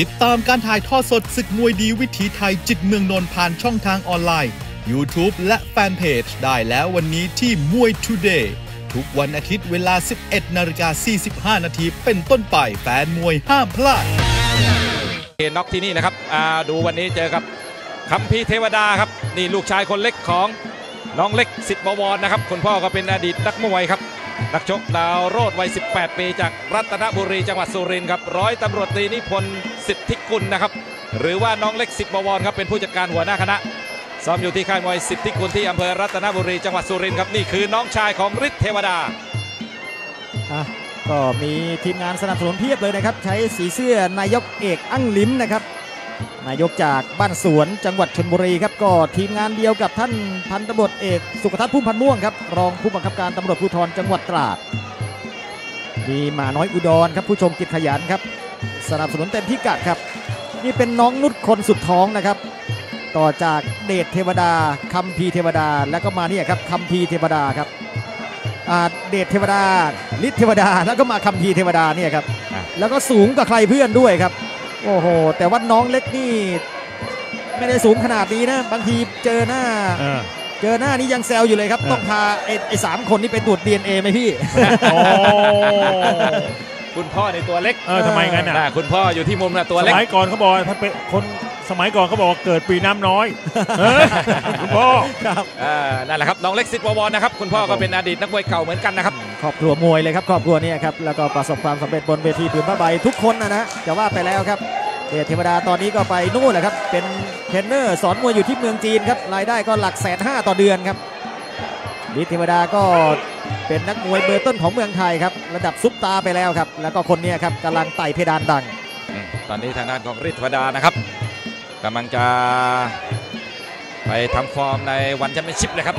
ติดตามการถ่ายทอดสดศึกมวยดีวิถีไทยจิตเมืองนนท์ผ่านช่องทางออนไลน์ YouTube และแฟนเพจได้แล้ววันนี้ที่มวย Today ทุกวันอาทิตย์เวลา 11.45 นาทีเป็นต้นไปแฟนมวยห้ามพลาดเน็อกที่นี่นะครับดูวันนี้เจอกับคัมภีร์เทวดาครับนี่ลูกชายคนเล็กของน้องเล็กสิทธิ์บวรนะครับคุณพ่อก็เป็นอดีตนักมวยครับนักชกดาวโรจน์วัย18ปีจากรัตนบุรีจังหวัดสุรินทร์ครับร้อยตำรวจตรีนิพนธ์สิทธิกุลนะครับหรือว่าน้องเล็กสิทธิ์บวรครับเป็นผู้จัดการหัวหน้าคณะซ้อมอยู่ที่ค่ายมวยสิทธิกุลที่อำเภอรัตนบุรีจังหวัดสุรินทร์ครับนี่คือน้องชายของฤทธิ์เทวดาก็มีทีมงานสนับสนุนเพียบเลยนะครับใช้สีเสื้อนายกเอกอั้งลิ้มนะครับนายกจากบ้านสวนจังหวัดชลบุรีครับก็ทีมงานเดียวกับท่านพันตำรวจเอกสุขทัศน์พุ่มพันม่วงครับรองผู้บังคับการตำรวจภูธรจังหวัดตราดมีหมาน้อยอุดรครับผู้ชมกิจขยันครับสนับสนุนเต็มพิกัดครับนี่เป็นน้องนุชคนสุดท้องนะครับต่อจากเดชเทวดาคัมภีร์เทวดาและก็มาเนี่ยครับคัมภีร์เทวดาครับเดชเทวดาฤทธิ์เทวดาแล้วก็มาคัมภีร์เทวดาเนี่ยครับแล้วก็สูงกว่าใครเพื่อนด้วยครับโอ้โหแต่ว่าน้องเล็กนี่ไม่ได้สูงขนาดนี้นะบางทีเจอหน้านี่ยังแซวอยู่เลยครับต้องพาไอ้สามคนนี่ไปตรวจ DNA ไหมพี่โอ้ คุณพ่อในตัวเล็กทำไมกันน่ะคุณพ่ออยู่ที่มุมน่ะตัวเล็กสมัยก่อนเขาบอกถ้าเป็นคนสมัยก่อนเขาบอกเกิดปีน้ำน้อยคุณพ่อครับนั่นแหละครับน้องเล็กสิทธิ์บวรนะครับคุณพ่อก็เป็นอดีตนักมวยเก่าเหมือนกันนะครับครอบครัวมวยเลยครับครอบครัวนี้ครับแล้วก็ประสบความสำเร็จบนเวทีผืนผ้าใบทุกคนนะจะว่าไปแล้วครับเดชเทวดาตอนนี้ก็ไปนู่นแหละครับเป็นเทรนเนอร์สอนมวยอยู่ที่เมืองจีนครับรายได้ก็หลัก150,000ต่อเดือนครับฤทธิ์เทวดาก็เป็นนักมวยเบอร์ต้นของเมืองไทยครับระดับซุปตาไปแล้วครับแล้วก็คนนี้ครับกำลังไต่เพดานดังตอนนี้ทางด้านของฤทธิ์เทวดานะครับกำลังจะไปทำฟอร์มในวันแชมเปี้ยนชิพเลยครับ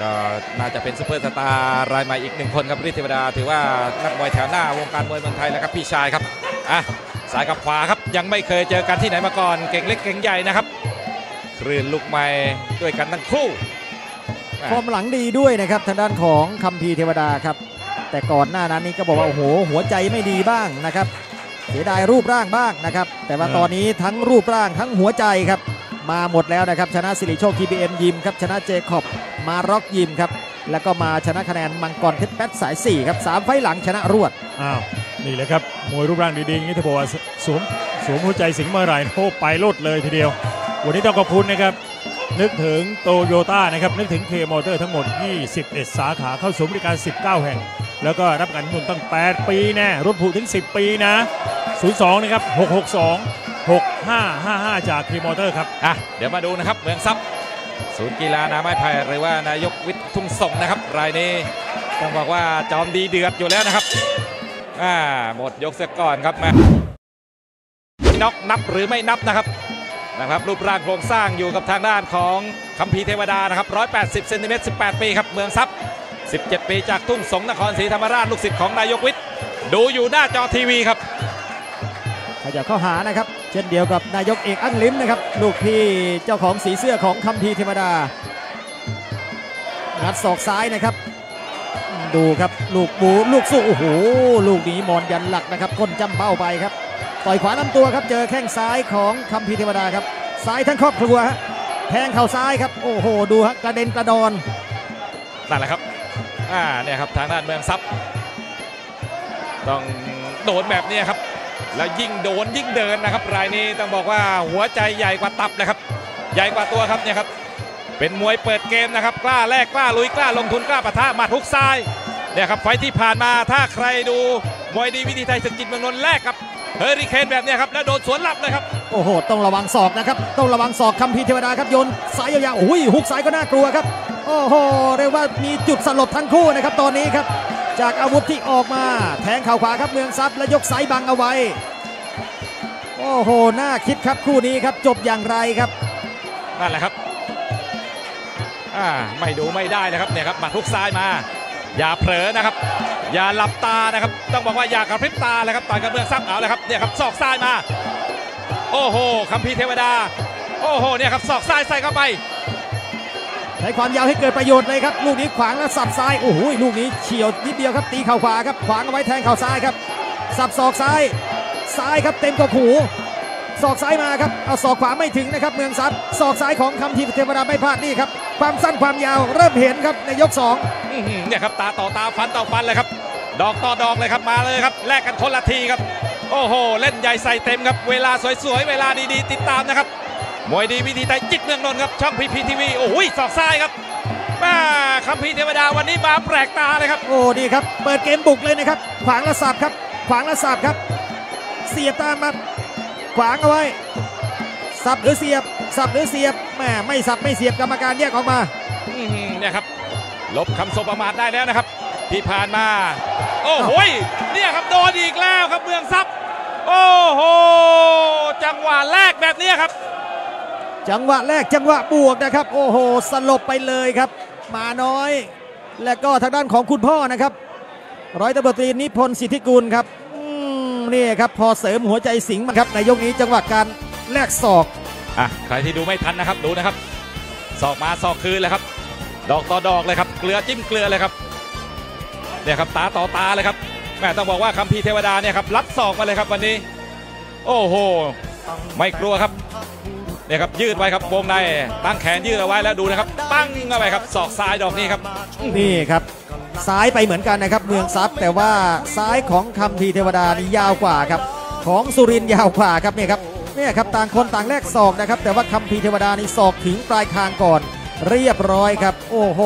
ก็น่าจะเป็นซุปเปอร์สตาร์รายใหม่อีกหนึ่งคนครับฤทธิ์เทวดาถือว่านักมวยแถวหน้าวงการมวยเมืองไทยแล้วครับพี่ชายครับสายกับขวาครับยังไม่เคยเจอกันที่ไหนมาก่อนเก่งเล็กเก่งใหญ่นะครับคลื่นลูกใหม่ด้วยกันทั้งคู่ฟอร์มหลังดีด้วยนะครับทางด้านของคัมภีร์เทวดาครับแต่ก่อนหน้านั้นนี่ก็บอกว่าโอ้โหหัวใจไม่ดีบ้างนะครับเสียดายรูปร่างบ้างนะครับแต่ว่าตอนนี้ทั้งรูปร่างทั้งหัวใจครับมาหมดแล้วนะครับชนะสิริโชค TBM ยิมครับชนะเจคอบมาร็อกยิมครับแล้วก็มาชนะคะแนนมังกรเพชรแป๊ดสาย4ครับ3ไฟหลังชนะรวดนี่แหละครับมวยรูปร่างดีๆนี่ถ้าบอกว่าสวมหัวใจสิงห์เมื่อไหร่โอ้ไปโลดเลยทีเดียววันนี้ต้องขอบคุณนะครับนึกถึงโตโยต้านะครับนึกถึงเคมอเตอร์ทั้งหมด21สาขาเข้าสู่บริการ19แห่งแล้วก็รับการหุ้นตั้ง8ปีแน่รวมผูถึง10ปีนะ02นะครับ662 6555จากเคมอเตอร์ครับเดี๋ยวมาดูนะครับเมืองซับศูนย์กีฬานาไม้ไผ่หรือว่านายกวิทย์ทุ่งส่งนะครับรายนี้ต้องบอกว่าจอมดีเดือดอยู่แล้วนะครับหมดยกเสียก่อนครับมาน็อกนับหรือไม่นับนะครับรูปร่างโครงสร้างอยู่กับทางด้านของคัมภีร์เทวดานะครับ180เซนติเมตร18ปีครับเมืองซับ17ปีจากทุ่งสงนครศรีธรรมราชลูกศิษย์ของนายกวิทย์ดูอยู่หน้าจอทีวีครับขยับเข้าหานะครับเช่นเดียวกับนายกเอกอั้งลิ้มนะครับลูกพี่เจ้าของสีเสื้อของคัมภีร์เทวดางัดศอกซ้ายนะครับดูครับลูกบูลูกสู้โอ้โหลูกนี้มอนยันหลักนะครับก้นจ้ำเป้าไปครับต่อยขวาลำตัวครับเจอแข้งซ้ายของคัมภีร์เทวดาครับซ้ายทั้งครอบครัวฮะแทงเข่าซ้ายครับโอ้โหดูฮะกระเด็นกระดอนนั่นแหละครับเนี่ยครับทางด้านเมืองซับต้องโดนแบบนี้ครับแล้วยิ่งโดนยิ่งเดินนะครับรายนี้ต้องบอกว่าหัวใจใหญ่กว่าตับนะครับใหญ่กว่าตัวครับเนี่ยครับเป็นมวยเปิดเกมนะครับกล้าแลกกล้าลุยกล้าลงทุนกล้าปะทะหมัดทุกซ้ายเนี่ยครับไฟที่ผ่านมาถ้าใครดูมวยดีวิถีไทยศึกจิตเมืองนนท์แลกครับเฮอริเคนแบบนี้ครับแล้วโดนสวนหลับเลยครับโอ้โหต้องระวังศอกนะครับต้องระวังศอกคัมภีร์เทวดาครับโยนสายยาวๆอุ้ยฮุกสายก็น่ากลัวครับโอ้โหเรียกว่ามีจุดสลบทั้งคู่นะครับตอนนี้ครับจากอาวุธที่ออกมาแทงเข่าขวาครับเมืองซับและยกสายบังเอาไว้โอ้โหน่าคิดครับคู่นี้ครับจบอย่างไรครับนั่นแหละครับไม่ดูไม่ได้นะครับเนี่ยครับหมัดทุกซ้ายมาอย่าเผลอนะครับอย่าหลับตานะครับต้องบอกว่าอย่ากระพริบตาเลยครับต่อยกับเมืองซับเอาเลยครับเนี่ยครับศอกซ้ายมาโอ้โหคัมภีร์เทวดาโอ้โหเนี่ยครับศอกซ้ายใส่เข้าไปใช้ความยาวให้เกิดประโยชน์เลยครับลูกนี้ขวางแล้วสับซ้ายโอ้โหลูกนี้เฉียวนิดเดียวครับตีเข่าขวาครับขวางเอาไว้แทงเข่าซ้ายครับสับศอกซ้าย ซ้ายครับเต็มกระหูศอกซ้ายมาครับเอาศอกขวาไม่ถึงนะครับเมืองซับศอกซ้ายของคำทีเทวดาไม่พลาดนี่ครับความสั้นความยาวเริ่มเห็นครับในยก2เนี่ยครับตาต่อตาฟันต่อฟันเลยครับดอกต่อดอกเลยครับมาเลยครับแลกกันคนละทีครับโอ้โหเล่นใหญ่ใส่เต็มครับเวลาสวยๆเวลาดีๆติดตามนะครับมวยดีวิธีไทยจิตเมืองนนท์ครับช่องพีพีทีวีโอ้ยศอกซ้ายครับมาคำพีเทวดาวันนี้มาแปลกตาเลยครับโอ้ดีครับเปิดเกมบุกเลยนะครับขวางละสับครับขวางละสับครับเสียบตามมาขวางเอาไว้สับหรือเสียบสับหรือเสียบแหมไม่สับไม่เสียบกรรมการแยกออกมาเนี่ยครับลบคำสบประมาทได้แล้วนะครับที่ผ่านมาโอ้โหเนี่ยครับโดนอีกแล้วครับเมืองซับโอ้โหจังหวะแรกแบบนี้ครับจังหวะแรกจังหวะบวกนะครับโอ้โหสลบไปเลยครับมาน้อยและก็ทางด้านของคุณพ่อนะครับร้อยตำรวจตรีนิพนธ์สิทธิกุลครับนี่ครับพอเสริมหัวใจสิงห์มันครับในยกนี้จังหวะการแลกศอกอ่ะใครที่ดูไม่ทันนะครับดูนะครับศอกมาศอกคืนเลยครับดอกต่อดอกเลยครับเกลือจิ้มเกลือเลยครับเนี่ยครับตาต่อตาเลยครับแม่ต้องบอกว่าคำพีเทวดาเนี่ยครับรับศอกมาเลยครับวันนี้โอ้โหไม่กลัวครับเนี่ยครับยืดไว้ครับวงในตั้งแขนยืดเอาไว้แล้วดูนะครับตั้งเอาไว้ครับศอกซ้ายดอกนี้ครับนี่ครับซ้ายไปเหมือนกันนะครับเมืองซับแต่ว่าซ้ายของคำพีเทวดานี่ยาวกว่าครับของสุรินทร์ยาวกว่าครับเนี่ยครับเนี่ยครับต่างคนต่างแลกศอกนะครับแต่ว่าคำพีเทวดานี่ศอกถึงปลายคางก่อนเรียบร้อยครับโอ้โห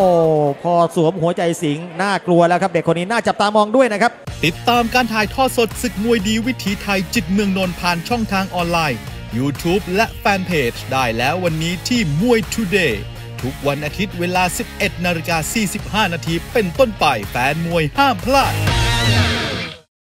พอสวมหัวใจสิงห์น่ากลัวแล้วครับเด็กคนนี้น่าจับตามองด้วยนะครับติดตามการถ่ายทอดสดศึกมวยดีวิถีไทยจิตเมืองนนท์ผ่านช่องทางออนไลน์ YouTube และแฟนเพจได้แล้ววันนี้ที่มวย Today ทุกวันอาทิตย์เวลา 11:45 น.เป็นต้นไปแฟนมวยห้ามพลาด